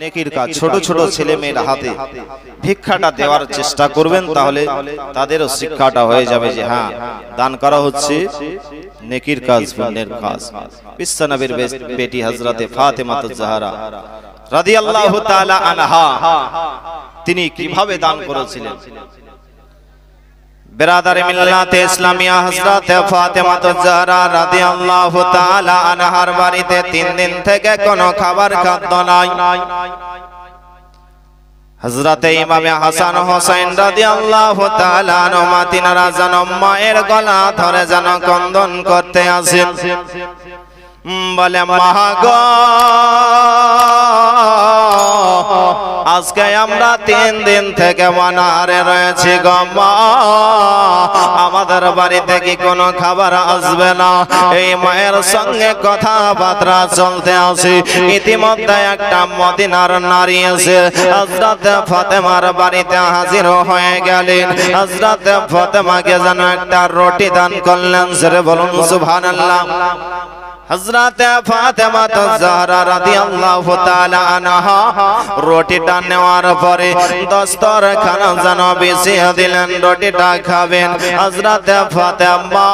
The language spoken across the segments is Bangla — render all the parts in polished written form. नेकिर काज छोटो छोटो छेले मेरा हाथे भिक्षाटा देवार चेष्टा करबेन ताहले तादेरो शिक्षाटा हये जाबे जे हाँ दान करा होच्छे नेकिर काज पुण्येर काज। বিশ্ব নবীর बेटी হযরতে ফাতেমাতুজ জাহরা রাদিয়াল্লাহু তাআলা আনহা তিনি কিভাবে দান করেছিলেন। बिरादर मिल्लत इस्लामिया हजरत फातिमातुज ज़हरा रादियल्लाहु ताआला अनहार बाड़ीते 3 दिन थेके कोनो खाबार खाद्य नाई। हजरत इमाम हासान ओ हुसैन रादियल्लाहु ताआला अन्हुमा तिनारा जानो मायेर गला धरे जानो कन्दन करते आसेन, बोले माहा गो আজকে আমরা 3 দিন থেকে অনাহারে রয়েছি গো মা, আমাদের বাড়িতে কি কোনো খাবার আসবে না। এই মায়ের সঙ্গে কথাবার্তা চলতে আছে, ইতিমধ্যে একটা মদিনার নারী এসে হযরত ফাতেমার বাড়িতে হাজির হয়ে গেলেন। হযরত ফাতেমাকে যেন একটা রুটি দান করলেন, জোরে বলুন সুবহানাল্লাহ। हजरत फातिमातुज ज़हरा रादियल्लाहु ताआला अन्हा रोटीटा नेওয়ার পরে দস্তরখানা জানো বিছিয়ে দিলেন, রুটিটা খাবেন। হজরত ফাতেমা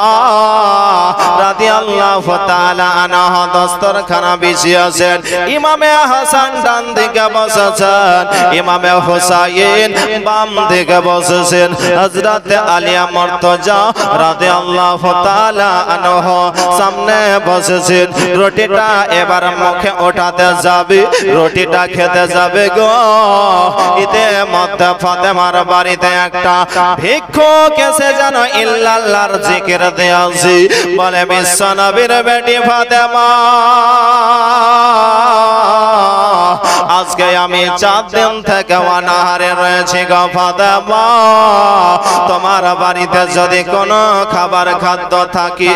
রাদিয়াল্লাহু তাআলা আনহা দস্তরখানা বিছিয়েছেন, ইমামে হাসান ডান দিকে বসেছেন, ইমামে হুসাইন বাম দিকে বসেছেন, হযরত আলিয়া মুর্তজা রাদিয়াল্লাহু তাআলা আনহা সামনে বসে। रोटीटा एबार मुखे उठाते जाबे, रोटीटा खेते जाबे गो, इते मध्य फातेमार बाड़ीते एकटा भिक्षुक एसे जेन इल्लाल्लाहर जिकिर दियाछि, बोले বিশ্ব নবীর बेटी फातेमा আজকে আমি 4 দিন থেকে অনাহারে রয়েছি গো ফাতেমা, তোমার বাড়িতে যদি কোনো খাবার খাদ্য থাকে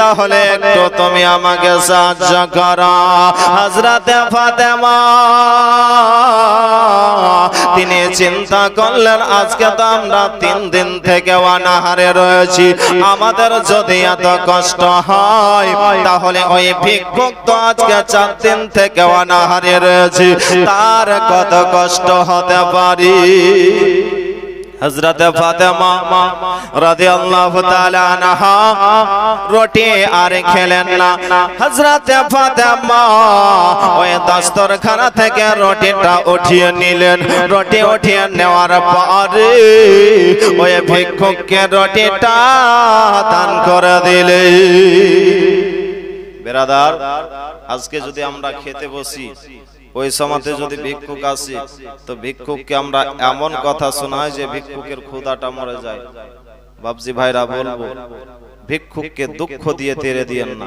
তাহলে একটু তুমি আমাকে সাহায্য করো। হযরত ফাতেমা তিনি চিন্তা করলেন আজকে তো আমরা 3 দিন থেকে অনাহারে রয়েছি, আমাদের যদি এত কষ্ট হয় তাহলে ওই ভিক্ষুক তো আজকে 4 দিন থেকে অনাহারে রয়েছে, তার কত কষ্ট হতে পারে। हजरत फातिमा रादियल्लाहु ताआला अन्हा रोटी आर खेलें ना। हजरत फातिमा ओई दस्तरखाना थेके रोटीटा उठिए निलेन, रोटी उठिए नेওয়ার পরে ওই ভিক্ষুককে रोटीटा दान करे दिले। बिरादार আজকে যদি আমরা খেতে বসি ওই সময়তে যদি ভিক্ষুক আসে তো ভিক্ষুককে আমরা এমন কথা শোনাই যে ভিক্ষুকের ক্ষুধাটা মরে যায়। বাপজি ভাইরা বলবো ভিক্ষুককে দুঃখ দিয়ে তেড়ে দিয়েন না,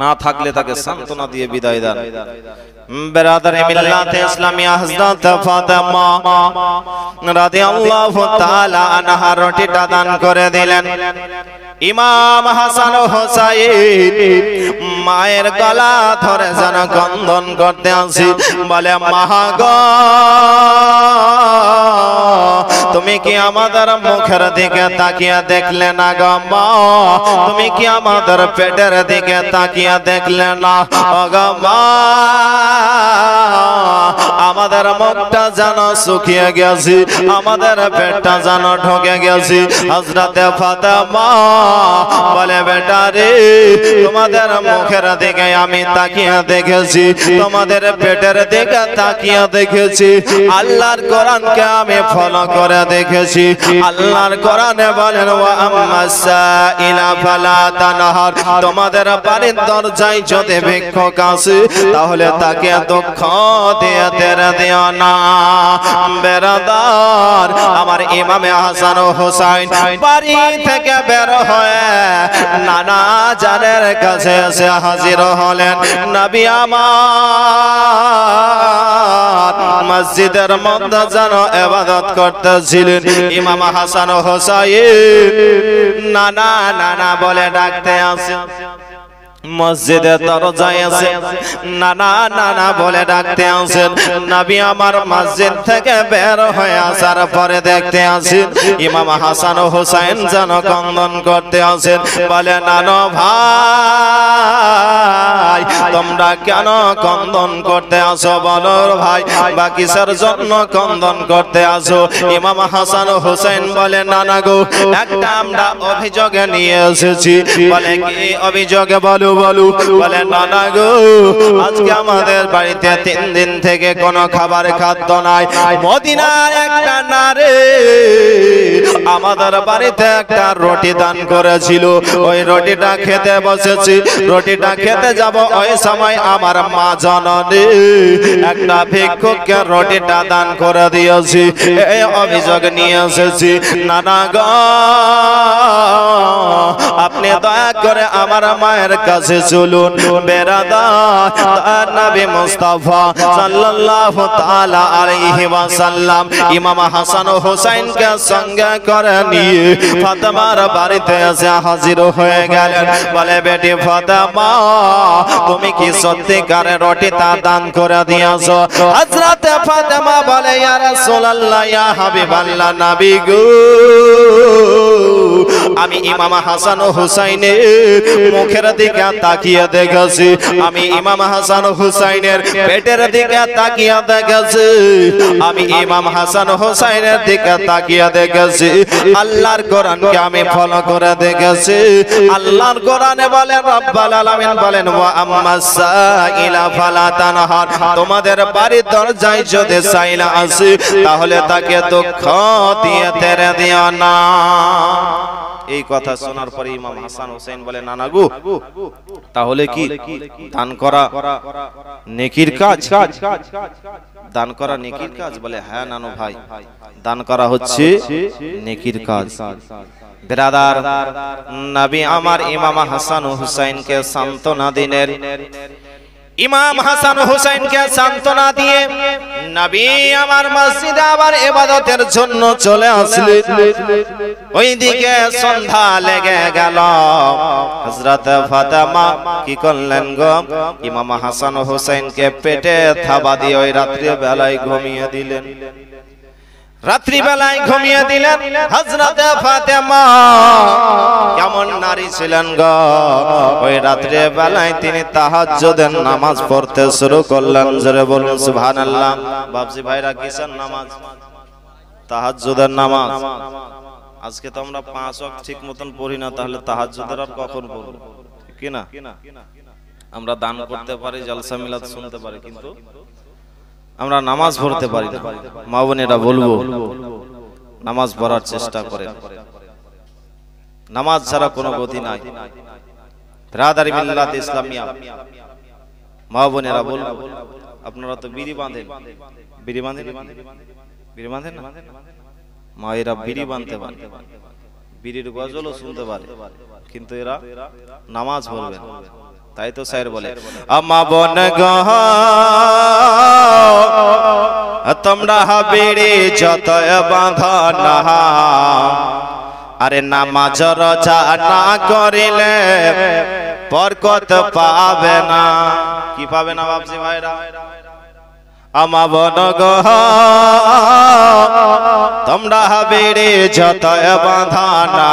না থাকলে তাকে সান্তনা দিয়ে বিদায় দেন। বেরাদারে মিল্লাত ইসলামিয়া হযরত ফাতেমা রাদিয়াল্লাহু তাআলা আনহা রুটিটা দান করে দিলেন, ইমাম হাসান ও হুসাইন মায়ের গলা ধরে যেন কন্দন করতে আসি, বলে মা গো তুমি কি আমাদের মুখের দিকে তাকিয়ে দেখলে না গো মা, তুমি কি আমাদের পেটের দিকে তাকিয়ে দেখলে না গো মা, আমাদের মুখটা যেন শুকিয়ে গেছে, আমাদের পেটটা যেন ঢকে গেছে। হযরতে ফাতেমা বলে বেটা রে তোমাদের মুখের দিকে আমি তাকিয়ে দেখেছি, তোমাদের পেটের দিকে তাকিয়ে দেখেছি, আল্লাহর কোরআনকে আমি ফলো করে দেখেছি। আল্লাহর কোরআনে বলেন ওয়া আম্মাসাইলা ফালা তানহার, তোমাদের বাড়ির দরজায় যদি ভিক্ষুক আসে তাহলে তাকে দুঃখ দিয়ে তেড়ে দিও না। বেরাদার আমার ইমামে হাসান ও হুসাইন বাড়ি থেকে বের হয়ে নানা জানের কাছে এসে হাজির হলেন। নবী আমার মসজিদের মধ্যে যেন ইবাদত করতেছিলেন, ইমাম হাসান ও হুসাইন নানা নানা বলে ডাকতে আসেন, মসজিদে দরজায় আছে নানা নানা বলে ডাকতে আসেন। নবী আমার মসজিদ থেকে বের হয়ে আসার পরে দেখতে আসেন ইমাম হাসান ও হুসাইন যেন কন্দন করতে আসেন, বলে নানো ভাই भाई तुम्हारा क्यों कंदन करते आसो बोलो भाई बाकी सर जन्म कंदन करते आसो। इमाम हासान हुसैन बोले नाना गो একটা আমরা অভিযোগে নিয়ে এসেছি। বলে কি অভিযোগে বলো বলো। বলে নানা গো আজকে আমাদের বাড়িতে 3 দিন থেকে কোনো খাবার খাদ্য নাই। মদিনার একটা নারী আমাদের বাড়িতে একটা রুটি দান করেছিল, ওই রুটিটা খেতে বসেছি। রুটিটা খেতে যাব ওই সময় আমার মা জননী একটা ভিক্ষুককে রুটিটা দান করে দিয়েছি, এই অভিযোগ নিয়ে এসেছি। নানা গো अपने दया करे हमारा मायर कासे चलून बेरादा नबी मुस्तफा सल्लल्लाहु ताला अलैहि वसल्लम इमाम हसन हुसैन के संग करे निये फातिमार बाड़ीते एसे हाजिर हये गेलेन। बोले बेटी फातिमा तुमी कि सत्यिकारे रोटीटा दान करे दियेछो। हजरत फातिमा बोले या रसूलल्लाह या हबीबल्लाह नबी गो আমি ইমাম হাসান হুসাইনের মুখের দিকে তাকিয়ে দেখেছি, আমি ইমাম হাসান হুসাইনের পেটের দিকে তাকিয়ে দেখেছি, আমি ইমাম হাসান হুসাইনের দিকে তাকিয়ে দেখেছি, আল্লাহর কোরআনকে আমি ফলো করে দেখেছি। আল্লাহর কোরআনে বলেন রব্বুল আলামিন বলেন ওয়া আম্মাস সাইলা ফালা তানহার, তোমাদের বাড়ির দরজায় যদি সাইলা আসে তাহলে তাকে দুঃখ দিয়ে ছেড়ে দিও না। এই কথা শোনার পরে ইমাম হাসান হোসেন বলে নানা গো তাহলে কি দান করা নেকির কাজ? দান করা নেকির কাজ? বলে হ্যাঁ নানু ভাই দান করা হচ্ছে নেকির কাজ। বিরাদার নবী আমার ইমাম হাসান হোসেনকে সান্তনা দিলেন, ইমাম হাসান হোসেনকে সান্তনা দিয়ে নবী আমার মসজিদে আবার ইবাদতের জন্য চলে আসলেন। ওইদিকে সন্ধ্যা লেগে গেল, হযরত ফাতেমা কি করলেন গো ইমাম হাসান হোসেনকে পেটে থাবা দিয়ে ওই রাত্রি বেলায় ঘুমিয়ে দিলেন। রাত্রি বেলায় ঘুমিয়ে দিলেন। হযরত ফাতেমা কেমন নারী ছিলেন গো, ওই রাত্রি বেলায় তিনি তাহাজ্জুদের নামাজ পড়তে শুরু করলেন। জোরে বলুন সুবহানাল্লাহ। বাপজি ভাইরা কিসের নামাজ? তাহাজ্জুদের নামাজ। আজকে তো আমরা 5 ওয়াক্ত ঠিক মতন পড়ি না, তাহলে তাহাজ্জুদের আর কখন পড়ব? কি না আমরা দান করতে পারি, জলসা মিলাদ শুনতে পারি, কিন্তু আমরা নামাজ পড়তে পারি না। মা বোনেরা বলবো নামাজ পড়ার চেষ্টা করেন, নামাজ ছাড়া কোনো গতি নাই। ব্রাদার মিল্লাত ইসলামিয়া মা বোনেরা বলবো আপনারা তো বিড়ি বাঁধেন, বিড়ি বাঁধেন, বিড়ি বাঁধেন না? মা এরা বিড়ি বাঁধতে পারে, বিড়ির গজলও শুনতে পারে, কিন্তু এরা নামাজ পড়বে না। তাই তো স্যার বলে আমা বন গহ তোমরা বিড়ি যত বাঁধো না, আরে নামাজ রোজা না করিলে বরকত পাবে না। কি পাবে না বাপজি ভাইরা? আমা বন গহ তোমরা বিড়ি যত বাঁধো না,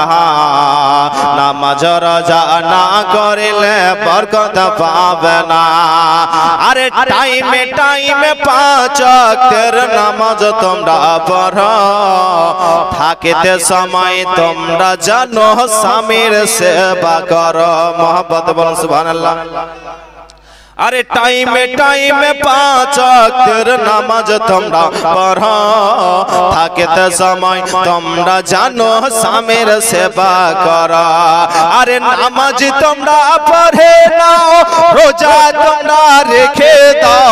নামাজ রোজা না করলে বরকত পাবে না। আরে টাইমে টাইমে 5 ওয়াক্তের নামাজ তোমরা পড়ো, থাকিতে সময় তোমরা জানো স্বামীর সেবা করো। মহব্বত বল সুবহানাল্লাহ। अरे टाइम टाइम 5 ওয়াক্তের नमाज तुम्हरा पढ़ो, थाकते समय तुम्हरा जानो सामेर सेवा करो। अरे नमाज तुम्हरा पढ़े ना, रोजा तुम्हरा रेखे दाओ,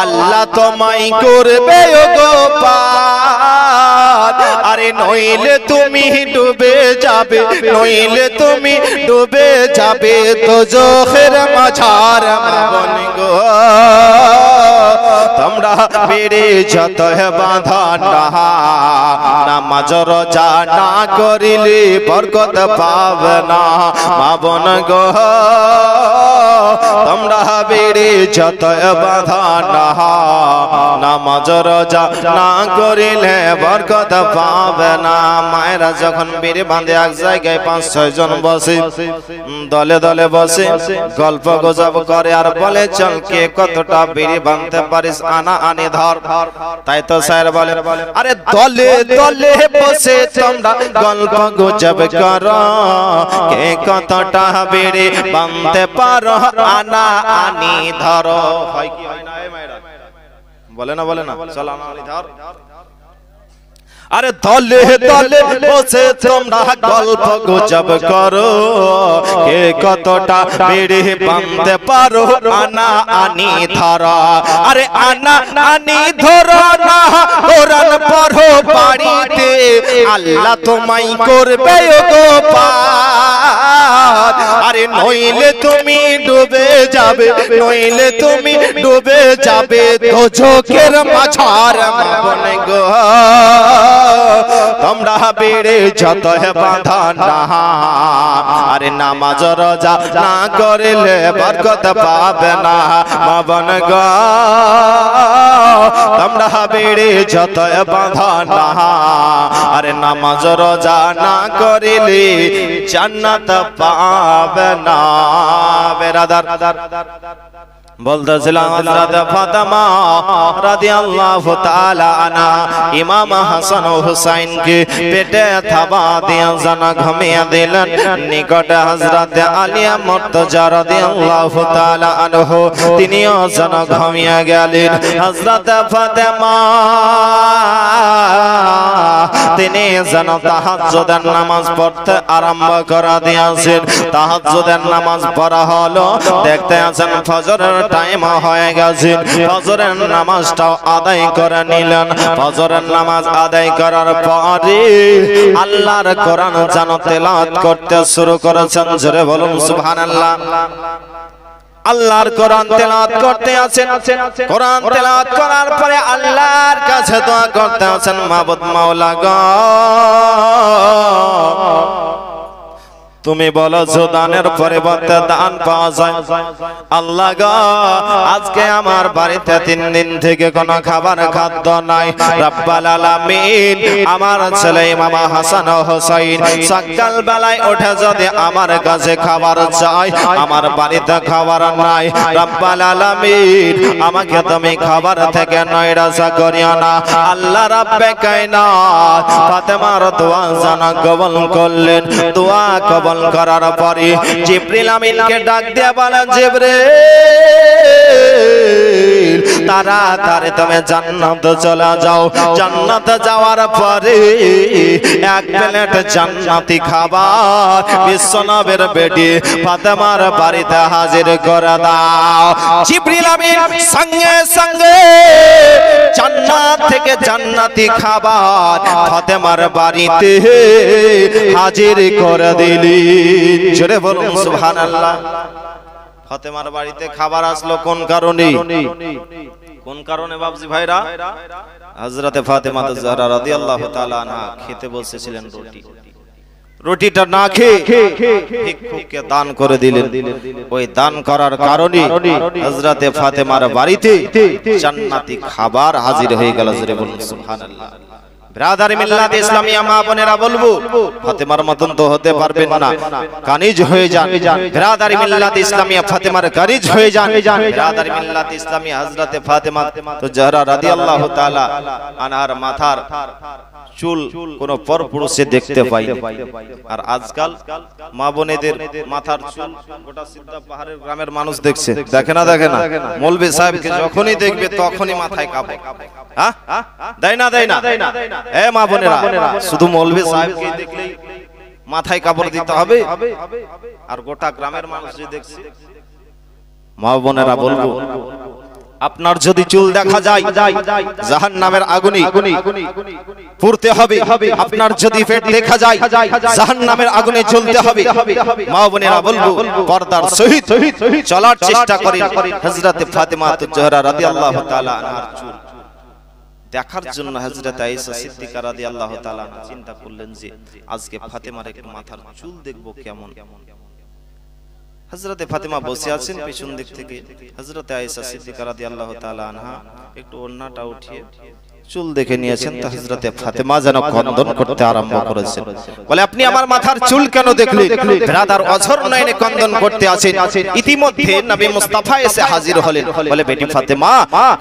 अल्लाह तुम्हें करबे गो पार। अरे नइले तुमी डूबे जाबे, नइले तुमी डूबे जाबे तो जोखिर मझार। তোমরা পেরে যত বাঁধা নাহা নামাজ রোজা না করিলে বরকত পাবে না মা বোন গো তোমরা পেরে যত বাঁধা নাহা নামাজ রোজা না করিলে বরকত পাবে না মায়েরা যখন পেরে বাঁধে এক জায়গায় 5-6 জন বসে দলে দলে বসে গল্প গুজব করে আর বলে চল কে কতটা বেড়ে বাঁধতে পারিস আনা আনে ধর তাই তো স্যার বলে আরে দলে দলে বসে তোমরা গল্প গুজব করো কে কতটা বেড়ে বাঁধতে পারো আনা আনি ধরো হয় কি হয় না এই মাইরা বলে না চল আনা আনি ধর अरे दले दले बसे तुम्हारा गल्प गुजब करो के कतटा बेड़े बांधते पारो आना आनी धरा अरे आना आनी धरा ना कुरान पढ़ो बाड़ीते अल्लाह तुम्हाई करबे गो पार अरे नइले तुमी डूबे जाबे नइले तुमी डूबे जाबे दोझोकेर माछार मन गो তোমরা বেড়ে যত বাঁধা নাহা আরে নামাজ রোজা না করলে বরকত পাবে না মা বোন গো তোমরা বেড়ে যত বাঁধা নাহা আরে নামাজ রোজা না করলে জান্নাত পাবে না বেরাদার বলতেছিলাম হযরত ফাতেমা রাদিয়াল্লাহু তাআলা আনহা ইমাম হাসান ও হুসাইন কে পেটে থাবা দিয়ে জানা ঘুমিয়ে দিলেন নিকটে হযরত আলী মুর্তজা রাদিয়াল্লাহু তাআলা আনহু তিনিও জানা ঘুমিয়ে গেলেন হযরত ফাতেমা তিনি জানা তাহাজ্জুদের নামাজ পড়তে আরম্ভ করে দিয়েছেন তাহাজ্জুদের নামাজ পড়া হলো দেখতে আছেন ফজরের टाइम होए गए फजर नमाज़ आदाय कर निलेन फजर नमाज़ आदाय करार परे आल्लाहर कुरान जान तिलावत करते शुरू करेছেন জোরে বলুন সুবহানাল্লাহ আল্লাহর কোরআন তেলাওয়াত করতে আছেন কোরআন তেলাওয়াত করার পরে আল্লাহর কাছে দোয়া করতে আছেন মাবুদ মাওলা গো তুমি বলো দানের পরিবর্তে দান পাওয়া যায় আল্লাহ গো আজকে আমার বাড়িতে 3 দিন থেকে কোনো খাবার খাদ্য নাই রব্বাল আলামিন আমার ছেলে ইমাম হাসান ও হুসাইন সকাল বেলায় উঠে যদি আমার কাছে খাবার চাই আমার বাড়িতে খাবার নাই রব্বাল আলামিন আমাকে তুমি খাবার থেকে নৈরাশা করিও না আল্লাহ রব্বে কায়নাত ফাতেমার দোয়া জানা কবুল করলেন দোয়া কবুল करार पर जिब्रील आमीन के डाक दिया बोला जिब्रील तारातारी तुम्हें जन्नत चला जाओ जन्नत जावार पर एक प्लेट जन्नती खाबार विश्वनबीर बेटी फातेमार बाड़ीते हाजिर कर दाओ जिब्रील आमीन संगे संगे जन्नत थेके जन्नती खाबार फातेमार बाड़ीते हाजिर कर दिल জোরে বলুন সুবহানাল্লাহ ফাতেমার বাড়িতে খাবার আসলো কোন কারণে বাবজি ভাইরা হযরতে ফাতিমাতুজ জাহরা রাদিয়াল্লাহু তাআলা আনহা খেতে বসেছিলেন রুটি রুটিটা না খেয়ে ভিক্ষুককে দান করে দিলেন ওই দান করার কারণে হযরতে ফাতেমার বাড়িতে জান্নাতি খাবার হাজির হয়ে গেল জোরে বলুন সুবহানাল্লাহ ব্রাদার মিল্লাত ইসলামিয়া মা বোনেরা বলবো ফাতেমার মতন তো হতে পারবেন না কানিজ হয়ে যান ব্রাদার মিল্লাত ইসলামিয়া ফাতেমার কানিজ হয়ে যান ব্রাদার মিল্লাত ইসলামিয়া হযরতে ফাতেমা তো জাহরা রাদিয়াল্লাহু তাআলা আনহার মাথার চুল কোন পরপুরুষে দেখতে পাই আর আজকাল মা বোনেদের মাথার চুল গোটা সিদ্ধা পাহাড়ের গ্রামের মানুষ দেখছে দেখে না দেখে না মৌলভী সাহেবকে যখনই দেখবে তখনই মাথায় কাপড় হ্যাঁ দেই না এ মা বোনেরা শুধু মৌলভী সাহেবকে দেখলেই মাথায় কাপড় দিতে হবে আর গোটা গ্রামের মানুষ দেখছে মা বোনেরা বলবো আপনার যদি চুল দেখা যায় জাহান্নামের আগুনে পুড়তে হবে, আপনার যদি পেট দেখা যায় জাহান্নামের আগুনে জ্বলতে হবে। মা বোনেরা বলবো পর্দার সহিত চলার চেষ্টা করেন। হযরতে ফাতেমাতুজ জহরা রাদিয়াল্লাহু তাআলা আনহার চুল দেখার জন্য হযরত আয়েশা সিদ্দিকা রাদিয়াল্লাহু তাআলা চিন্তা করলেন যে আজকে ফাতেমার একটু মাথার চুল দেখব কেমন। হযরতে ফাতেমা বসে আছেন পিছন দিক থেকে, হযরতে আয়েশা সিদ্দিকা রাদিয়াল্লাহু তাআলা আনহা একটু ওড়নাটা উঠিয়ে চুল দেখে নিয়েছেন। তা হযরতে ফাতেমা যেন কন্দন করতে আরম্ভ করেছেন, বলে আপনি আমার মাথার চুল কেন দেখলেন? ব্রাদার অঝর নয়নে কন্দন করতে আছেন। ইতিমধ্যে নবী মুস্তাফা এসে হাজির হলেন, বলে বেটি ফাতেমা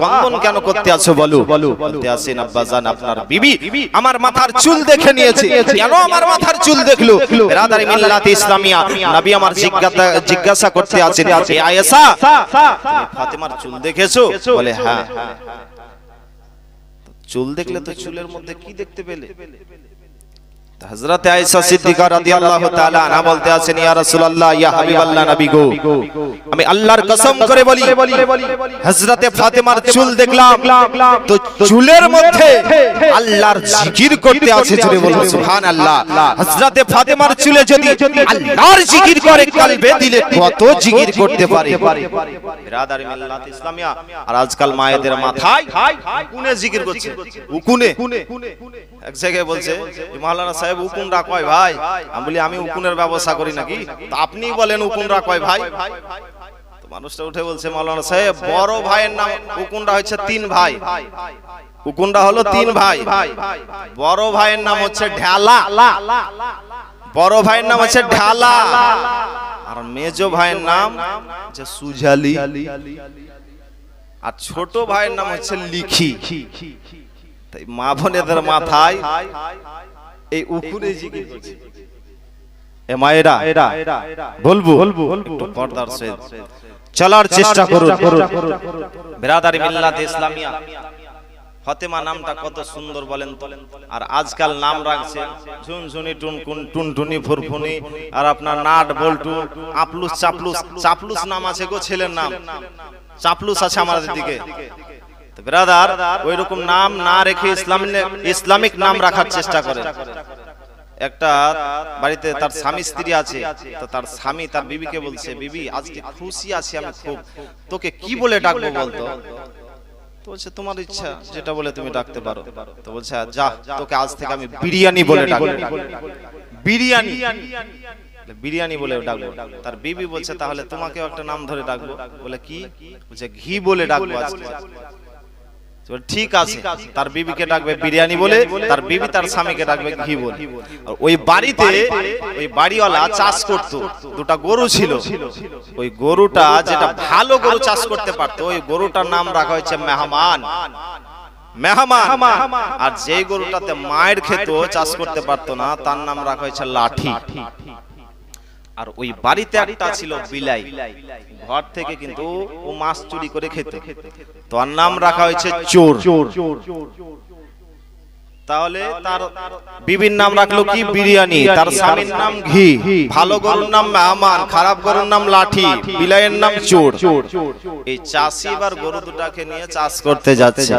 কন্দন কেন করতে আছো? বলো বলতে আছেন আব্বাজান আপনার বিবি আমার মাথার চুল দেখে নিয়েছে। কেন আমার মাথার চুল দেখলো? ব্রাদার মিল্লাত ইসলামিয়া নবী আমার জিজ্ঞাসা করতে আছেন, এই আয়েশা তুমি ফাতেমার চুল দেখেছো? বলে হ্যাঁ। চুল দেখলে তো চুলের মধ্যে কি দেখতে পেলে? হযরতে আয়েশা সিদ্দিকা রাদিয়াল্লাহু তাআলা আনহা বলতে আছেন, ইয়া রাসূলুল্লাহ ইয়া হাবিবাল্লাহ নবী গো আমি আল্লাহর কসম করে বলি হযরতে ফাতেমার চুল দেখলাম, তো চুলের মধ্যে আল্লাহর জিকির করতে আছে। জোরে বলুন সুবহানাল্লাহ। হযরতে ফাতেমার চুলে যদি আল্লাহর জিকির করে কলবে দিলে কত জিকির করতে পারে। ব্রাদার মিল্লাত ইসলামিয়া আর আজকাল মায়েদের মাথায় কোনে জিকির করছে, কোনে এক জায়গায় বলছে মাওলানা সাহেব উকুনরা কয় ভাই। আমি বলি আমি উকুনের ব্যবসা করি নাকি? তো আপনি বলেন উকুনরা কয় ভাই। তো মানুষটা উঠে বলছে মাওলানা সাহেব বড় ভাইয়ের নাম উকুনরা হচ্ছে তিন ভাই, উকুনরা হলো তিন ভাই, বড় ভাইয়ের নাম হচ্ছে ঢালা, বড় ভাইয়ের নাম হচ্ছে ঢালা, আর মেজো ভাইয়ের নাম যে সুজালি, আর ছোট ভাইয়ের নাম হচ্ছে লিখি। তাই মা বোনেদের মাথায় এই উকুনে জিকির করছে। এ মায়েরা বলবো একটু পর্দার সহিত চলার চেষ্টা করুন। বিরাদারি মিল্লাত ইসলামিয়া ফাতেমা নামটা কত সুন্দর বলেন তো। আর আজকাল নাম রাখছে ঝুনঝুনি টুনকুন টুনটুনি ফুরফুনি আর আপনার নাট বল্টু আপলুস চাপলুস। চাপলুস নাম আছে গো ছেলের নাম, চাপলুস আছে আমাদের দিকে। ব্রাদার ওই রকম নাম না রেখে ইসলামিক নাম রাখার চেষ্টা করে। একটা বাড়িতে তার স্বামী স্ত্রী আছে, তো তার স্বামী তার বিবিকে বলছে, বিবি আজকে খুশি আছি আমি খুব, তোকে কি বলে ডাকবো বলতো? তো বলছে তোমার ইচ্ছা, যেটা বলে তুমি ডাকতে পারো। তো বলছে যা তোকে আজ থেকে আমি বিরিয়ানি বলে ডাকবো, বিরিয়ানি বিরিয়ানি বলে ডাকবো। তার বিবি বলছে তাহলে তোমাকেও একটা নাম ধরে ডাকবো। বলে কি? বলছে ঘি বলে ডাকবো আজকে। ঠিক আছে, তার বিবিকে ডাকবে বিরিয়ানি বলে, তার বিবি তার স্বামীকে ডাকবে ঘি বলে। ওই বাড়িতে ওই বাড়িওয়ালা চাষ করত, দুটো গরু ছিল। ওই গরুটা যেটা ভালো গরু চাষ করতে পারতো, ওই গরুটার নাম রাখা হয়েছে মেহমান, মেহমান। আর যে গরুটাতে মায়ের খেত চাষ করতে পারতো না তার নাম রাখা হয়েছে লাঠি। আর ওই বাড়িতে একটা ছিল বিলাই, ঘর থেকে কিন্তু ও মাছ চুরি করে খেত, তার নাম রাখা হয়েছে চোর। তাহলে তার বিবির নাম রাখলো কি? বিরিয়ানি। তার স্বামীর নাম ঘি, ভালো গরুর নাম মেহমান, খারাপ গরুর নাম লাঠি, বিলাইয়ের নাম চোর। এই চাষি আর গরু দুটাকে নিয়ে চাষ করতে যাচ্ছে,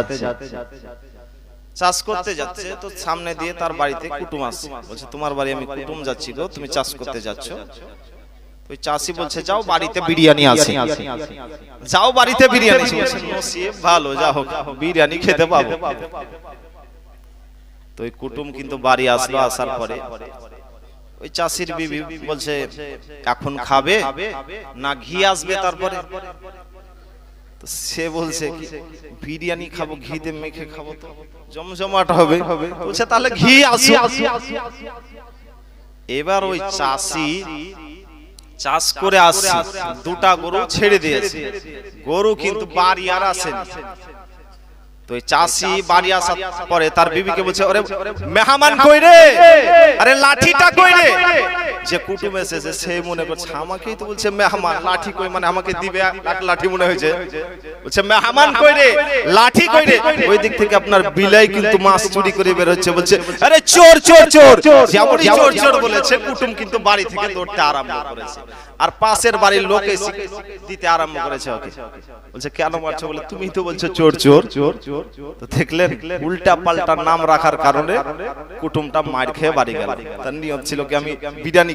চাষ করতে যাচ্ছে। তো সামনে দিয়ে তার বাড়িতে কুটুম আসছে, বলছে তোমার বাড়ি আমি কুটুম যাচ্ছি গো, তুমি চাষ করতে যাচ্ছ? ওই চাষি বলছে যাও বাড়িতে বিরিয়ানি আছে, যাও বাড়িতে বিরিয়ানি আছে, ভালো যা হোক বিরিয়ানি খেতে পাবো। তো ওই কুটুম কিন্তু বাড়ি আসলো। আসার পরে ওই চাষির বিবি বলছে এখন খাবে না ঘি আসবে তারপরে? সে বলছে বিরিয়ানি খাবো ঘি দিয়ে মেখে খাবো তো জমজমাট হবে। বলছে তাহলে ঘি আসি। এবার ওই চাষি চাষ করে আসছে, দুটা গরু ছেড়ে দিয়েছে, গরু কিন্তু বাড়ি আর আসেনি। তো চাষি বাড়ি আসার পরে তার বিবিকে বলছে, ওরে মেহমান কই রে, আরে লাঠিটা কই রে? যে কুটুম এসেছে সে মনে করছে আমাকেই তো বলছে মেহমান, লাঠি কই মানে আমাকে দিবে লাঠি মনে হয়েছে, বলছে মেহমান কই রে লাঠি কই রে। ওই দিক থেকে আপনার বিলাই কিন্তু মাছ চুরি করে বের হচ্ছে, বলছে আরে চোর চোর চোর, যেমনই চোর চোর বলেছে কুটুম কিন্তু বাড়ি থেকে দৌড়তে আরম্ভ করেছে। আর পাশের বাড়ির লোক এসে দিতে আরম্ভ করেছে, ওকে বলছে কেন মারছো, বলে তুমি তো বলছো চোর চোর চোর চোর। তো দেখলেন উল্টা পাল্টা নাম রাখার কারণে কুটুমটা মার খেয়ে বাড়ি গেল। তার নিয়ম ছিল কি আমি বিরিয়ানি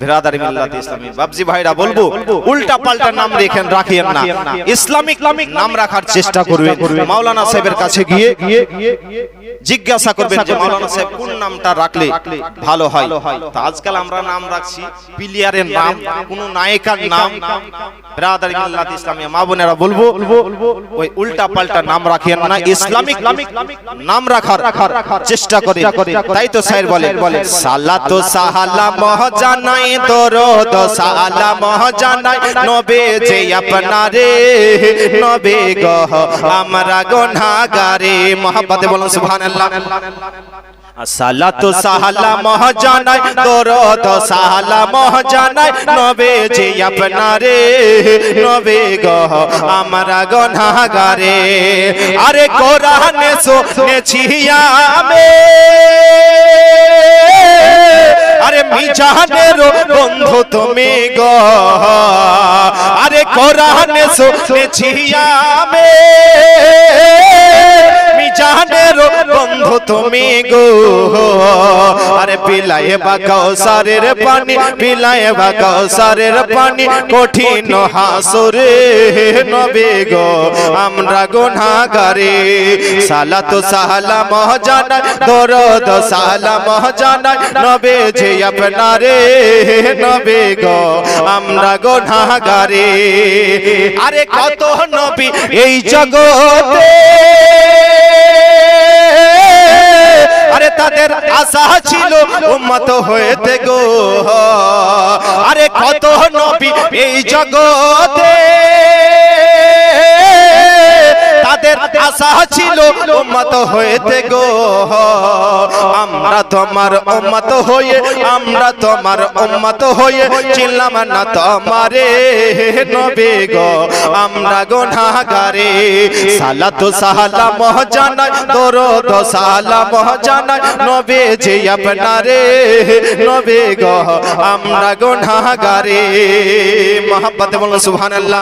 বিরাদারি মিল্লাত ইসলামি বাপজি ভাইরা বলবো উল্টা পাল্টা নাম রাখিয়েন না, ইসলামিক নাম রাখার চেষ্টা করবেন। মাওলানা সাহেবের কাছে গিয়ে জিজ্ঞাসা করবেন যে মাওলানা সাহেব কোন নামটা রাখলে ভালো হয়। তো আজকাল আমরা নাম রাখছি প্লেয়ারের নাম, কোন নায়িকার নাম। বিরাদারি মিল্লাত ইসলামি মা বোনেরা বলবো ওই উল্টা পাল্টা নাম রাখিয়েন না, ইসলামিক নাম রাখার চেষ্টা করে। তাই তো সাহেব বলে সালাত ও সালাম মহজানা দরদ সালাম জানাই নবে যে আপনারে নবে গহ আমরা গুনাহগারে। মহব্বতে বলুন সুবহানাল্লাহ। সালাতু সালাম জানাই দরদ সালাম জানাই নবে যে আপনারে নবে গহ আমরা গুনাহগারে। আরে কোরআনে শুনেছি আমি, আরে মিজানের বন্ধু তুমি গো, আরে কোরআনে শুনেছি আমি মিজানের বন্ধু তুমি গো। আরে পিলায়ে বা কাউসারের পানি, পিলায়ে বা কাউসারের পানি কঠিন হাসরে নবী গো আমরা গুনাহগারে। সালাত ও সালাম জানাই দরদ সালাম জানাই নবী যে আপনারে নবী গো আমরা গুনাহগারে। আরে কত নবী এই জগতে, আরে তাদের আশা ছিল উম্মত হইতে গো। আরে কত নবী এই জগতে, তাদের আশা ছিল উম্মত হইতে গো। আমরা তোমার উম্মত হয়ে, আমরা তোমার উম্মত হয়ে চিনলাম না তোমারে নবী গো আমরা গুনাহগারে। সালাত ও সালাম জানাই দরুদ ও সালাম জানাই নবী যে আপনারে নবী গো আমরা গুনাহগারে। মহব্বতে বলুন সুবহানাল্লাহ।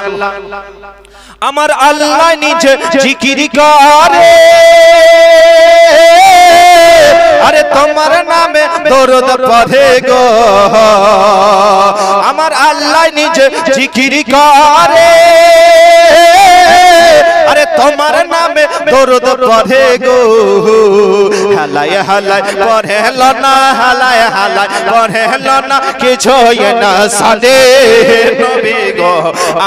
আমার আল্লাহ নিজে জিকির করে, আরে তোমার নামে দরুদ পড়ে গো। আমার আল্লাহ নিজে জিকির করে, আরে তোমার নামে দরুদ পড়ে গো। হালায় হালায় পড়েল না, হালায় হালায় পড়েল না কিছু না সাদে নবী গো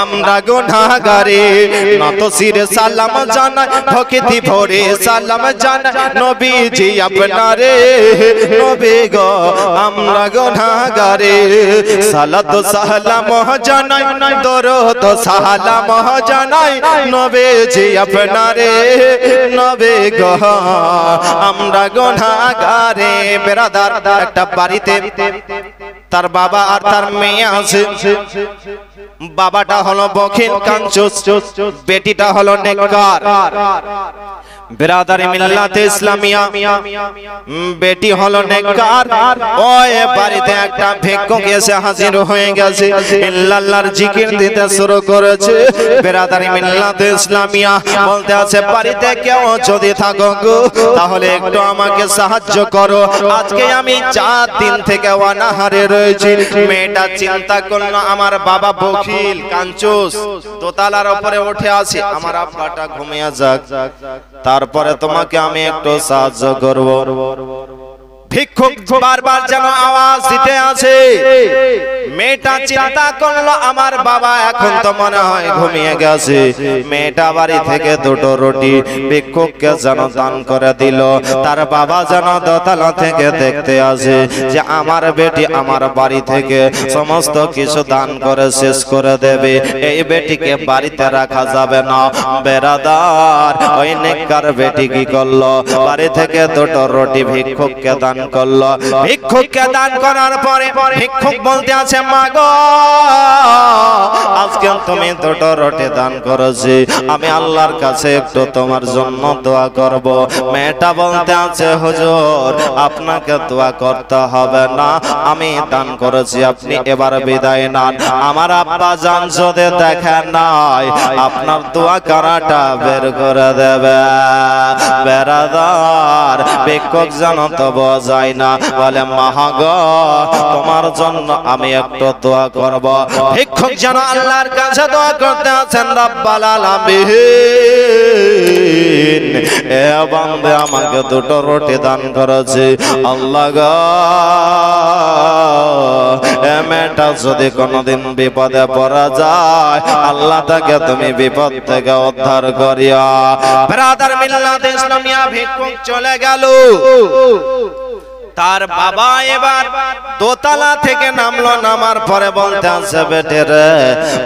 আমরা গুনাহগারে। নত শিরে সালাম জানাই ভক্তি ভরে সালাম জানাই নবী জি আপনারে নবী গো আমরা গুনাহগারে। সালাত ও সালাম জানাই দরুদ ও সালাম জানাই নবী জি আপনারে নবী গো আমরা গুনাহগারে। বেরাদার একটা বাড়িতে তার বাবা আর তার মেয়ে আছে। বাবাটা হলো বখিল কাঞ্চুস, বেটিটা হলো নেককার। বিরাদারে মিল্লাত ইসলামিয়া বেটি হলো নেককার। ওই বাড়িতে একটা ভিক্ষুক এসে হাজির হয়ে গেছে, ইল্লাল্লাহর জিকির দিতে শুরু করেছে। বিরাদারে মিল্লাত ইসলামিয়া বলতে আছে বাড়িতে কেউ যদি থাকো গো তাহলে একটু আমাকে সাহায্য করো, আজকে আমি 4 দিন থেকে অনাহারে রয়েছি। মেয়েটা চিন্তা করলো আমার বাবা বখিল কাঞ্চুস, দোতলার উপরে উঠে আছে, আমার আব্বাটা ঘুমিয়ে যাক তারপরে তোমাকে আমি একটু সাহায্য করব। ভিক্ষুক বারবার যেন আওয়াজ দিতে আছে, মেটা চিন্তা করলো আমার বাবা এখন তো মনে হয় ঘুমিয়ে গেছে। মেটা বাড়ি থেকে দুটো রুটি ভিক্ষুককে যেন দান করে দিল। তার বাবা যেন দোতলা থেকে দেখতে আসে যে আমার বেটি আমার বাড়ি থেকে সমস্ত কিছু দান করে শেষ করে দেবে, এই বেটিকে বাড়িতে রাখা যাবে না। বেরাদার ওই নেককার বেটি কি করলো, বাড়ি থেকে দুটো রুটি ভিক্ষুককে দান করলো। ভিক্ষুককে দান করার পরে ভিক্ষুক বলতে আছে, মা গো আজকে তুমি দুটো রুটি দান করেছি, আমি আল্লাহর কাছে একটু তোমার জন্য দোয়া করব। মেয়েটা বলতে আছে, হুজুর আপনাকে দোয়া করতে হবে না, আমি দান করেছি, আপনি এবার বিদায় নেন। আমার আব্বা জান যদি দেখেন নাই আপনার দোয়া করাটা বের করে দেবে। বেরাদার ভিক্ষুক যেন তো বোঝায় না, বলে মা গো তোমার জন্য আমি একটু দোয়া করব। ভিক্ষুক যেন আল্লাহর কাছে দোয়া করতে আছেন, রব্বাল আলামিন এ বান্দা আমাকে দুটো রুটি দান করেছে, আল্লাহ গো এমনটা যদি কোনদিন বিপদে পড়া যায় আল্লাহ তাকে তুমি বিপদ থেকে উদ্ধার করিয়া। ব্রাদার মিল্লাত ইসলামিয়া ভিক্ষুক চলে গেল। তার বাবা এবার দোতলা থেকে নামলো। নামার পরে বলতে আসে, বেটে রে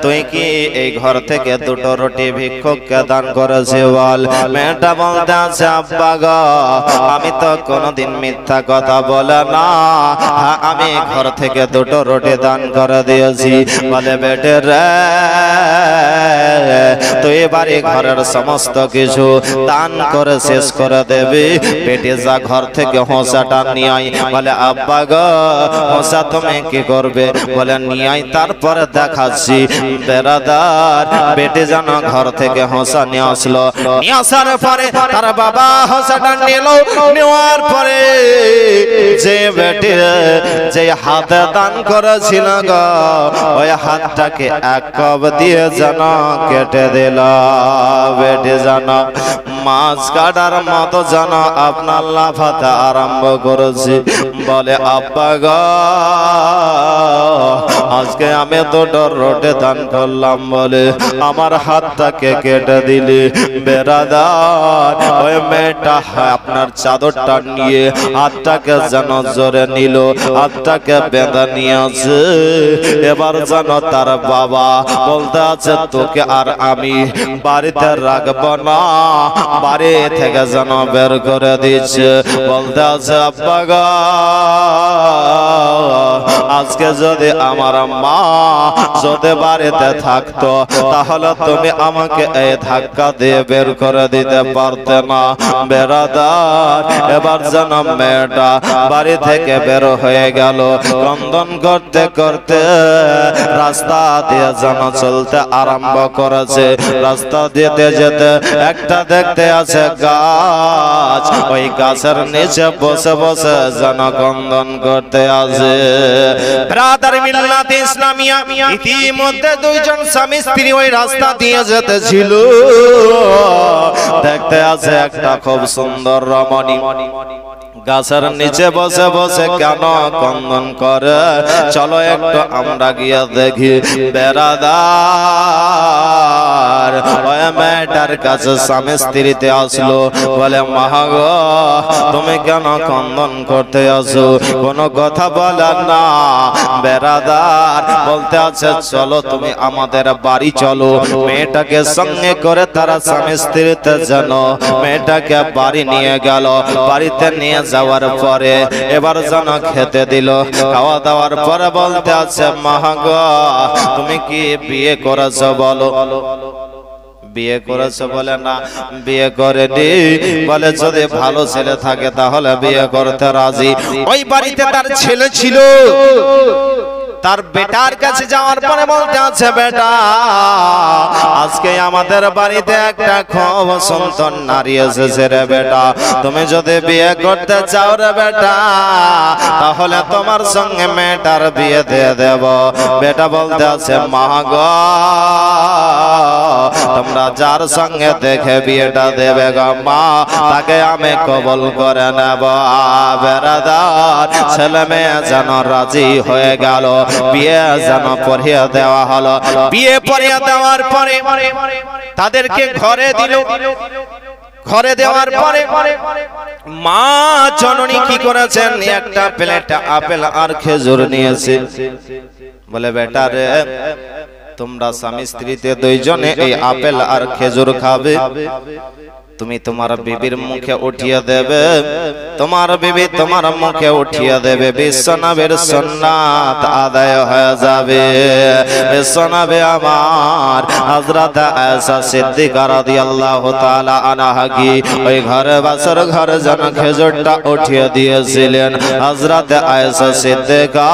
তুই কি এই ঘর থেকে দুটো রুটি ভিক্ষুককে দান করেছিস বল। মেয়েটা বলতে আসে, আব্বা গো আমি তো কোনোদিন মিথ্যা কথা বলে না, আমি ঘর থেকে দুটো রুটি দান করে দিয়েছি। বলে বেটে রে তুই এবারে ঘরের সমস্ত কিছু দান করে শেষ করে দেবি, বেটে যা ঘর থেকে হোসাটা নিয়ে। বলে আব্বা গো হোসা তুমি কি করবে, বলে নিয়ে আই তারপরে দেখাচ্ছি। বেরাদার বেটে যেন ঘর থেকে হোসা নিয়ে আসলো। নিয়ে আসার পরে তার বাবা হোসাটা নিল। নেওয়ার পরে যে বেটে যে হাতে দান করেছিল গো ওই হাতটাকে এক কব দিয়ে যেন কেটে দিল। বেটে যেন মাছ কাটার মতো যেন আপনার লাফাতে আরম্ভ করেছি। বলে আব্বা গো আজকে আমি দুটো রুটি দান করলাম বলে আমার হাতটাকে কেটে দিলি। বেরাদার ওই মেয়েটা আপনার চাদরটা নিয়ে হাতটাকে যেন জোরে নিল, হাতটাকে বেঁধে নিয়ে আছে। এবার যেন তার বাবা বলতে আছে, তোকে আর আমি বাড়িতে রাখব না, বাড়ি থেকে যেন বের করে দিচ্ছে। বলতে আছে, আব্বা গো আজকে যদি আমার মা যদি বাড়িতে থাকতো তাহলে তুমি আমাকে এই ধাক্কা দিয়ে বের করে দিতে পারতে না। বেরাদার এবার যেন মেয়েটা বাড়ি থেকে বের হয়ে গেল। ক্রন্দন করতে করতে রাস্তা দিয়ে যেন চলতে আরম্ভ করেছে। রাস্তা দিতে যেতে একটা দেখতে আছে গাছ, ওই গাছের নিচে বসে বসে যেন ক্রন্দন করতে আছে। ব্রাদার মিল্লাত ইসলামিয়া ইতিমধ্যে দুইজন স্বামী স্ত্রী ওই রাস্তা দিয়ে যেতেছিল। দেখতে আছে একটা খুব সুন্দর রমণী গাছের নিচে বসে বসে কেন ক্রন্দন করে, চলো একটু আমরা গিয়ে দেখি। বেরাদার ওই মেয়েটার কাছে স্বামী স্ত্রীতে আসলো। বলে মা গো তুমি কেন ক্রন্দন করতে আসো, কোনো কথা বলে না। বেরাদার বলতে আছে, চলো তুমি আমাদের বাড়ি চলো। মেয়েটাকে সঙ্গে করে তারা স্বামী স্ত্রীতে যেন মেয়েটাকে বাড়ি নিয়ে গেল। বাড়িতে নিয়ে যাওয়ার পরে এবার যেন খেতে দিল। খাওয়া দাওয়ার পরে বলতে আছে, মা গো তুমি কি বিয়ে করেছ বলো। বিয়ে করেছে, বলে না বিয়ে করেনি। বলে যদি ভালো ছেলে থাকে তাহলে বিয়ে করতে রাজি। ওই বাড়িতে তার ছেলে ছিল। তার বেটার কাছে যাওয়ার পরে বলতে আছে, বেটা আজকে আমাদের বাড়িতে একটা খুব সুন্দর নারী এসেছে রে বেটা, তুমি যদি বিয়ে করতে চাও রে বেটা তাহলে তোমার সঙ্গে মেয়েটার বিয়ে দিয়ে দেব। বেটা বলতে আছে, মা গো তোমরা যার সঙ্গে দেখে বিয়েটা দেবে গো মা তাকে আমি কবুল করে নেব। বেরাদার ছেলে মেয়ে যেন রাজি হয়ে গেল। বিয়ে জামা পরিয়ে দেওয়া হলো। বিয়ে পরিয়ে দেওয়ার পরে তাদেরকে ঘরে দিল। ঘরে দেওয়ার পরে মা জননী কি করেছেন, একটা প্লেটে আপেল আর খেজুর নিয়েছে, বলে বেটা রে তোমরা স্বামী স্ত্রীতে দুইজনে এই আপেল আর খেজুর খাবে, তুমি তোমার বিবির মুখে উঠিয়ে দেবে, তোমার বিবি তোমার মুখে উঠিয়ে দেবে, বিশ্বনবীর সুন্নাত আদায় হয়ে যাবে। বিশ্বনবী আমার হযরত আয়েশা সিদ্দিকা রাদিয়াল্লাহু তাআলা আনহা কি ওই ঘরে বাসর ঘরে যেন খেজুরটা উঠিয়ে দিয়েছিলেন। হযরত আয়েশা সিদ্দিকা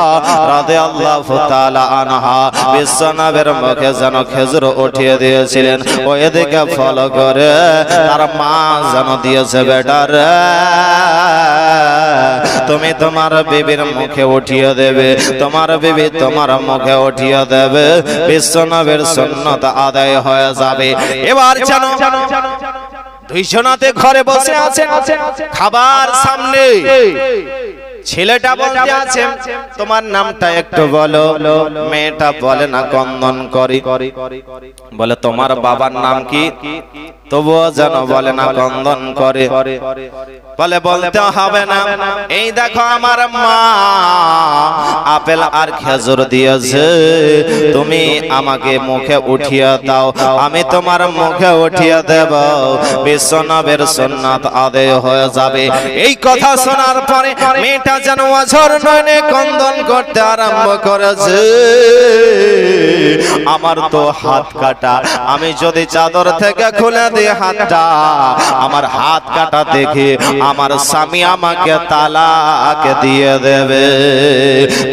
রাদিয়াল্লাহু তাআলা আনহা বিশ্বনবীর মুখে যেন খেজুর উঠিয়ে দিয়েছিলেন। ওই দিকে ফলো করে তার মা জানো দিয়েছে, বেটা রে তুমি তোমার বিবির মুখে উঠিয়ে দেবে, তোমার বিবি তোমার মুখে উঠিয়ে দেবে, বিশ্বনবীর সুন্নাত আদায় হয়ে যাবে। এবার জানো দুইজনাতে ঘরে বসে আছে, খাবার সামনে, ছেলেটা বলতে আছে তোমার নামটা একটু বলো, মেয়েটা বলে না কন্দন করি, বলে তোমার বাবার নাম কি, তবুও যেন বলে না কন্দন করে, বলে বলতে হবে না, এই দেখো আমার মা আপেল আর খেজুর দিয়েছে, তুমি আমাকে মুখে উঠিয়ে দাও, আমি তোমার মুখে উঠিয়ে দেব, বিশ্বনবীর সুন্নাত আদায় হয়ে যাবে। এই কথা শোনার পরে মেয়েটা যেন অঝর নয়নে কন্দন করতে আরম্ভ করেছে। আমার তো হাত কাটা, আমি যদি চাদর থেকে খুলে দিই হাতটা, আমার হাত কাটা দেখে আমার স্বামী আমাকে তালাক দিয়ে দেবে।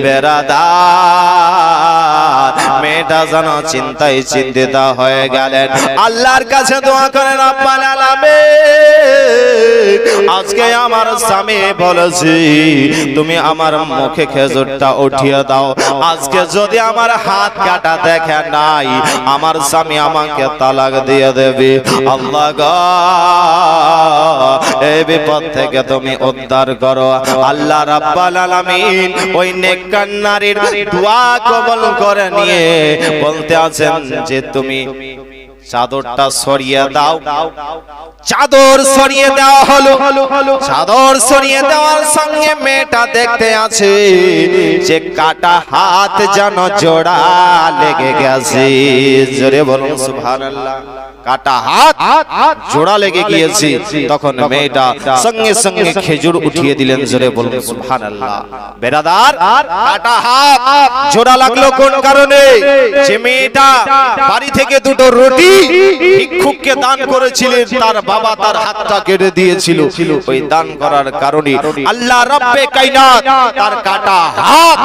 বেরাদার মেয়েটা যেন চিন্তায় চিন্তিত হয়ে গেলেন, আল্লাহর কাছে দোয়া করেন, আব্বা লালাবে আজকে আমার স্বামী বলেছি তুমি আমার মুখে খেজুরটা উঠিয়ে দাও, আজকে যদি আমার হাত কাটা দেখে নাই আমার স্বামী আমাকে তালাক দিয়ে দেবে। আল্লাহ গো এই বিপদ থেকে তুমি উদ্ধার করো। আল্লাহ রাব্বুল আলামিন ওই নেককার নারীর দোয়া কবুল করে নিয়ে বলতে আছেন যে তুমি চাদরটা সরিয়ে দাও। চাদর সরিয়ে দেওয়া হলো। চাদর সরিয়ে দেওয়ার সঙ্গে মেয়েটা দেখতে আছে যে কাটা হাত যেন জোড়া লেগে গেছে। জোরে বলুন সুবহানাল্লাহ। কাটা হাত জোড়া লেগে গিয়েছে। তখন মেয়েটা সঙ্গে সঙ্গে খেজুর উঠিয়ে দিলেন। জোরে বলুন সুবহানাল্লাহ। বেরাদার কাটা হাত জোড়া লাগলো কোন কারণে? যে মেয়েটা বাড়ি থেকে দুটো রুটি ভিক্ষুককে দান করেছিলেন, তার বাবা তার হাতটা কেটে দিয়েছিল। ওই দান করার কারণে আল্লাহ রব্বে কায়নাত তার কাটা হাত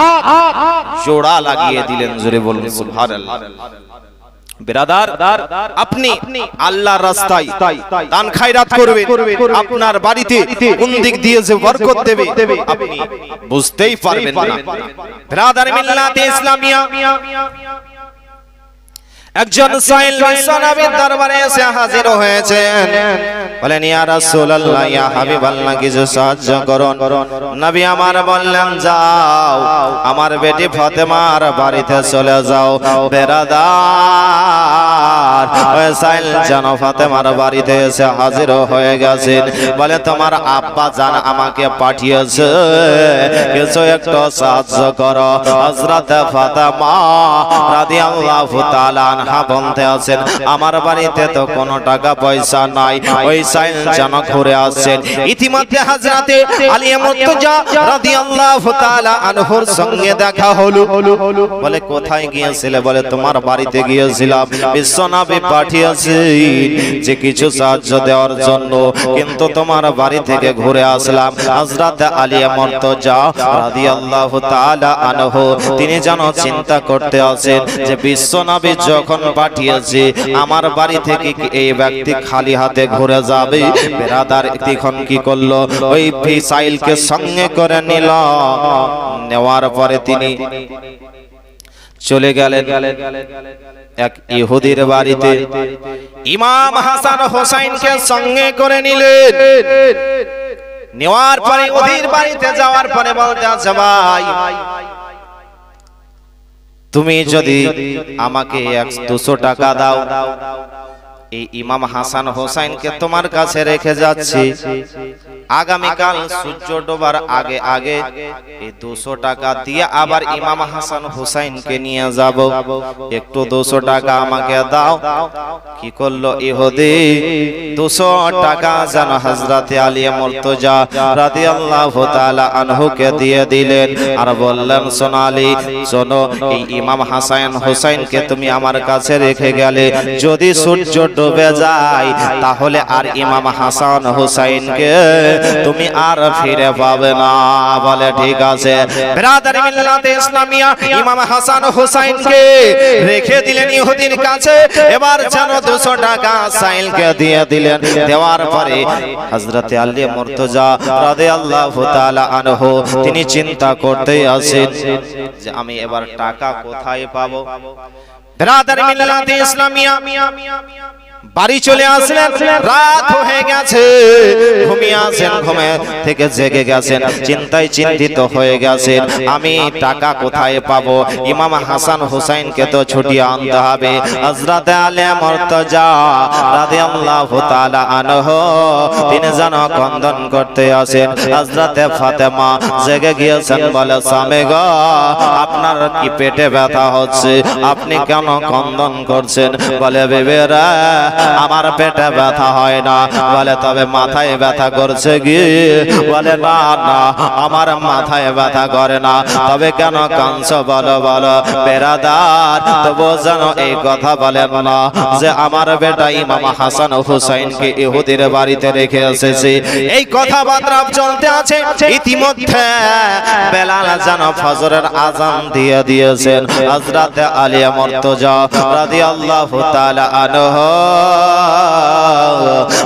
জোড়া লাগিয়ে দিলেন। জোরে বলুন সুবহানাল্লাহ। বিরাদার আপনি আল্লাহর রাস্তায় দান খায়রাত করবেন, আপনার বাড়িতে কোন দিক দিয়ে যে বরকত দেবে আপনি বুঝতেই পারবেন না। বিরাদার মিল্লাত ইসলামিয়া একজন সাইল নবীর দরবারে এসে হাজির হয়েছেন। বলেন ইয়া রাসূলুল্লাহ, ইয়া হাবিবাল্লাহ কিছু সাহায্য করুন। নবী আমার বললেন যাও আমার বেটি ফাতেমার বাড়িতে চলে যাও। বেরাদার ওই সাইল যেন ফাতেমার বাড়িতে এসে হাজির হয়ে গেছেন। বলে তোমার আব্বা জান আমাকে পাঠিয়েছে, কিছু একটু সাহায্য করো। হযরত ফাতেমা রাদিয়াল্লাহু তাআলা বলতে আছেন আমার বাড়িতে তো কোনো টাকা পয়সা নাই। ওই সাইন যেন ঘুরে আসছেন। ইতিমধ্যে হযরতে আলী মুর্তজা রাদিয়াল্লাহু তাআলা আনহুর সঙ্গে দেখা হলো। বলে কোথায় গিয়েছিলে? বলে তোমার বাড়িতে গিয়েছিলাম, বিশ্বনবী পাঠিয়েছে যে কিছু সাহায্য দেওয়ার জন্য, কিন্তু তোমার বাড়ি থেকে ঘুরে আসলাম। হযরতে আলী মুর্তজা রাদিয়াল্লাহু তাআলা আনহু তিনি যেন চিন্তা করতে আছেন যে বিশ্বনবী যখন পাঠিয়েছে আমার বাড়ি থেকে কি এই ব্যক্তি খালি হাতে ঘুরে যাবে? বেরাদার তখন কি করলো, ওই ফিসাইলকে সঙ্গে করে নিল। নেওয়ার পরে তিনি চলে গেলেন এক ইহুদির বাড়িতে। ইমাম হাসান হোসাইনকে সঙ্গে করে নিলেন। নেওয়ার পরে ওদের বাড়িতে যাওয়ার পরে বলতে আছে, ভাই तुम्हें जदि आमाके 200 टाका दाओ इमाम हासान हुसैन के तुम्हार काछे रेखे जाच्छी आगामीकाल सूर्य डोबार आगे आगे 200 टाका दिए आबार इमाम हासान हुसैन के निये जाबो एकटु 200 टाका आमाके दाओ कि करलो इहुदी 200 टाका जान हजरत आली मुर्तजा रादियाल्लाहु ताआला आनहु के दिए दिलेन और बोलेन सोनाली सुनो इमाम हासान हुसैन के तुमी आमार काछे रेखे गेले जदि सूर्य डूबे जाए ताहले आर इमाम हासान हुसैन के तुमी आर फिरे पाबे ना बोले ठीक आछे बिरादर मिल्लात इस्लामिया इमाम हासान हुसैन के रेखे दिलेन यहूदीर काछे एबार जानो 200 टाका साइल के दिए दिलेन देवार परे हजरत आली मुर्तजा रादियाल्लाहु ताआला आनहु तिनी चिंता करतेई आछेन जे आमी एबार टाका कोथाय पाबो बिरादर मिल्लात इस्लामिया बाड़ी चले आसलें रात होये गया छे घुमिया सेन घुमे थे के जगे गया सेन चिंताई चिंतित तो होये गया सेन आमी टाका कोथाय पाबो इमाम हासान हुसैन के तो छुटिया आनते हबे हजरत आले मुर्तजा रादियाल्लाहु ताआला आनहु तिनी जान कन्दन करते आसेन हजरत फातेमा जगे गियेछेन बोले स्वामी गो आपनार की पेटे व्यथा होच्छे आपनि केन कन्दन करछेन बोले बेबीरा আমার পেটে ব্যথা হয় না বলে তবে মাথায় ব্যথা করছে কি বলে না না আমার মাথায় ব্যথা করে না তবে কেন কাঁদছ বলো বলো বেরাদার তবু যেন এই কথা বলে না যে আমার বেটা ইমাম হাসান হুসাইন কে ইহুদির বাড়িতে রেখে এসেছে এই কথা বাতরা চলতে আছে ইতিমধ্যে বেলাল যেন ফজরের আযান দিয়ে দিয়েছেন হযরত আলী মুর্তজা রাদিয়াল্লাহু তাআলা আনহু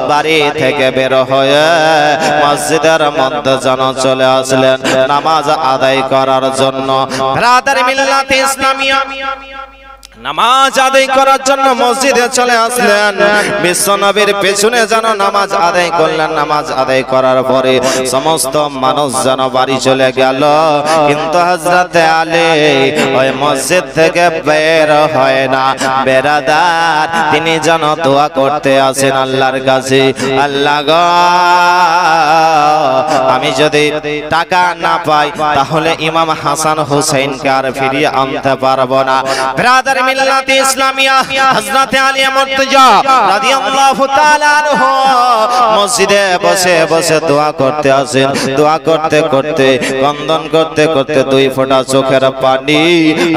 বাড়ি থেকে বের হয়ে মসজিদের মধ্যে চলে আসলেন নামাজ আদায় করার জন্য ব্রাদার মিল্লাত ইসলামিয়া নামাজ আদায় করার জন্য মসজিদে চলে আসলেন বিশ্বনবীর পেছনে যেন নামাজ আদায় করলেন নামাজ আদায় করার পরে সমস্ত মানুষ যেন বাড়ি চলে গেল কিন্তু হযরত আলী ওই মসজিদ থেকে বের হয় না বেরাদার তিনি যেন দোয়া করতে আসেন আল্লাহর কাছে আল্লাহ গো আমি যদি টাকা না পাই তাহলে ইমাম হাসান হুসাইনকে আর ফিরিয়ে আনতে পারবো না ব্রাদার मिल्लत इस्लामिया हजरत आली मुर्तजा रादियल्लाहु ताआला अन्हु मस्जिदे बसे बसे दुआ करते आसेन दुआ करते करते कन्दन करते करते दुई फोटा चोखेर पानी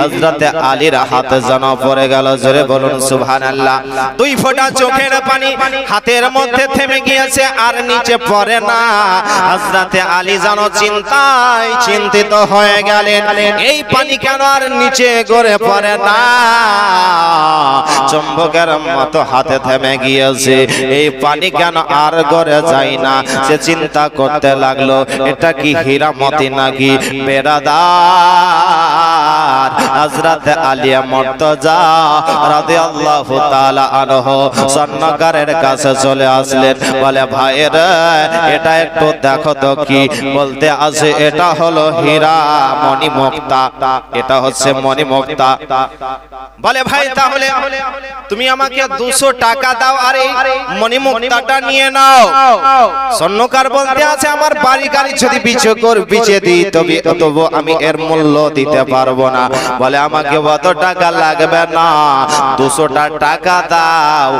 हजरत आलीर हाथे जाना पड़े गेल जोरे बोलुन सुबहानाल्लाह दुई फोटा चोखेर पानी हाथेर मध्य थेमे गियेछे आर नीचे पड़े ना हजरत आली जानो चिंताय चिंतित हये गेलेन एई पानी केन आर नीचे गड़े पड़े ना चुम्बकेर मतो हाथे थेमे गियेछे एई पानी केन आर गड़े जाय ना से चिंता करते लागलो एटा कि हीरामती नाकि बेरादार हजरत आली मुर्तजा रादियाल्लाहु ताआला आनहु स्वर्णकारेर काछे चले आसलेन बोले भाईरा एटा एकटु देखो तो कि बोलते आछे एटा हलो हीरा मणिमुक्ता एटा हच्छे मणिमुक्ता बोले भाई ताहले तुमी आमाके 200 टाका दाओ आर एई मणिमुक्ताटा निये नाओ स्वर्णकार बोलते आछे आमार बाड़ी गाड़ी जदि बिचे दिई तबे तबु आमी एर मूल्य दिते पारबो ना बोले आमाके कत टाका लागबे ना 200 टाका दाओ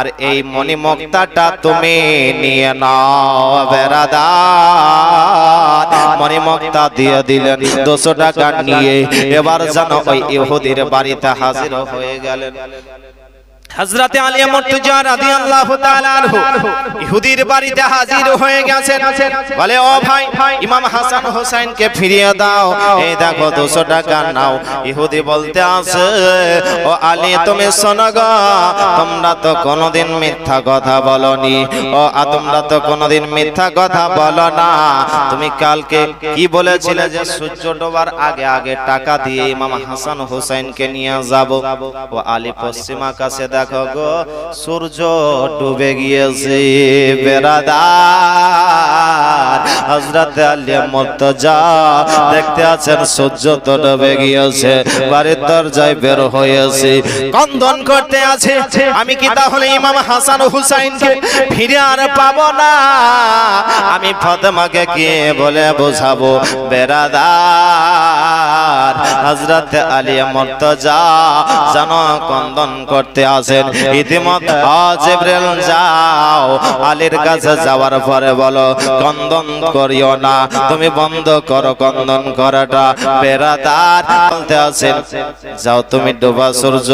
आर एई मणिमुक्ताटा तुमी निये नाओ बेरादार मणिमुक्ता दिये दिलेन 200 टाका निये एबार जानो ओई ইহুদির বাড়িতে হাজির হয়ে গেলেন हजरत आली मुर्तजा रादियल्लाहु ताआला अन्हु इहुदीर बाड़ीते हाजिर होये गेछेन बोले ओ भाई इमाम हासान हुसैन के फिरिये दाओ ए देखो 200 टाका नाओ इहुदी बोलते आछे ओ आली तुमी शोनो गो तोमरा तो कोनोदिन मिथ्या कथा बोलोनी ओ तोमरा तो कोनोदिन मिथ्या कथा बोलो ना तुमी कालके की बोलेছিলে যে সূর্য ডোবার आगे आगे टाका दिए इमाम हासान हुसैन के निये जाबो ओ आली पश्चिम आकाशे देखो गो सूर्य डूबे गिये बेरादार हजरत आली मुर्तजा देखते आছেন सूर्य तो डूबे गिये बाड़ीर दरजाय बेर होयेছি কন্দন করতে আছে আমি কি তাহলে ইমাম হাসান ও হুসাইনকে ফিরে আর পাবো না আমি ফাতেমাকে কি বলে বোঝাবো বেরাদার হযরত আলী মুর্তজা জানো কন্দন করতে আছেন ইতিমধ্যে জিবরিল যাও আলীর কাছে যাওয়ার পরে বলো কন্দন করিও না তুমি বন্ধ করো কন্দন করাটা বেরাদার বলতে আছেন যাও তুমি ডোবা সূর্য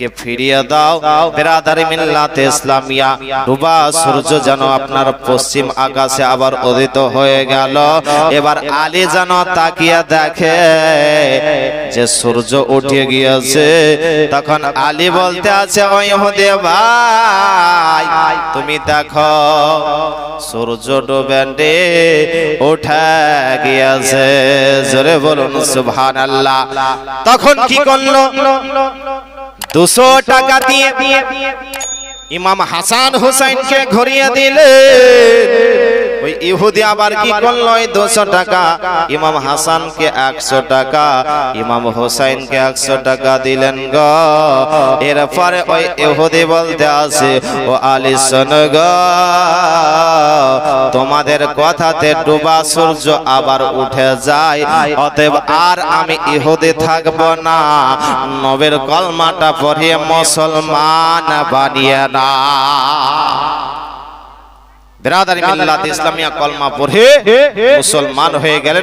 के फिरिया दाओ बिरादारी मिल्लात इस्लामिया डूबा सूर्य जानो आपनार पश्चिम आकाशे आबार उदित हये गेल एबार आली जानो ताकिया देखे जे सूर्य उठे गियेछे तखन आली बोलते आछे ओ यहूदी भाई तुमी देखो सूर्य डूबे उठे गियेछे जोरे बोलुन सुबहानाल्लाह तखन कि करलो 200 টাকা দিয়ে ইমাম হাসান হোসেনকে ঘুরিয়ে দিলেন ওই ইহুদি আবার কি করল 200 টাকা ইমাম হাসানকে 100 টাকা ইমাম হোসেনকে 100 টাকা দিলেন গো এরপরে ওই ইহুদি বলতে আসে ও আলী শোনো গো তোমাদের কথাতে ডুবা সূর্য আবার উঠে যায় অতএব আর আমি ইহুদি থাকব না নবীর কলমাটা পড়িয়ে মুসলমান বানিয়ে না बिरादर मिल्लत इस्लामिया कलमा पढ़े मुसलमान हो गए।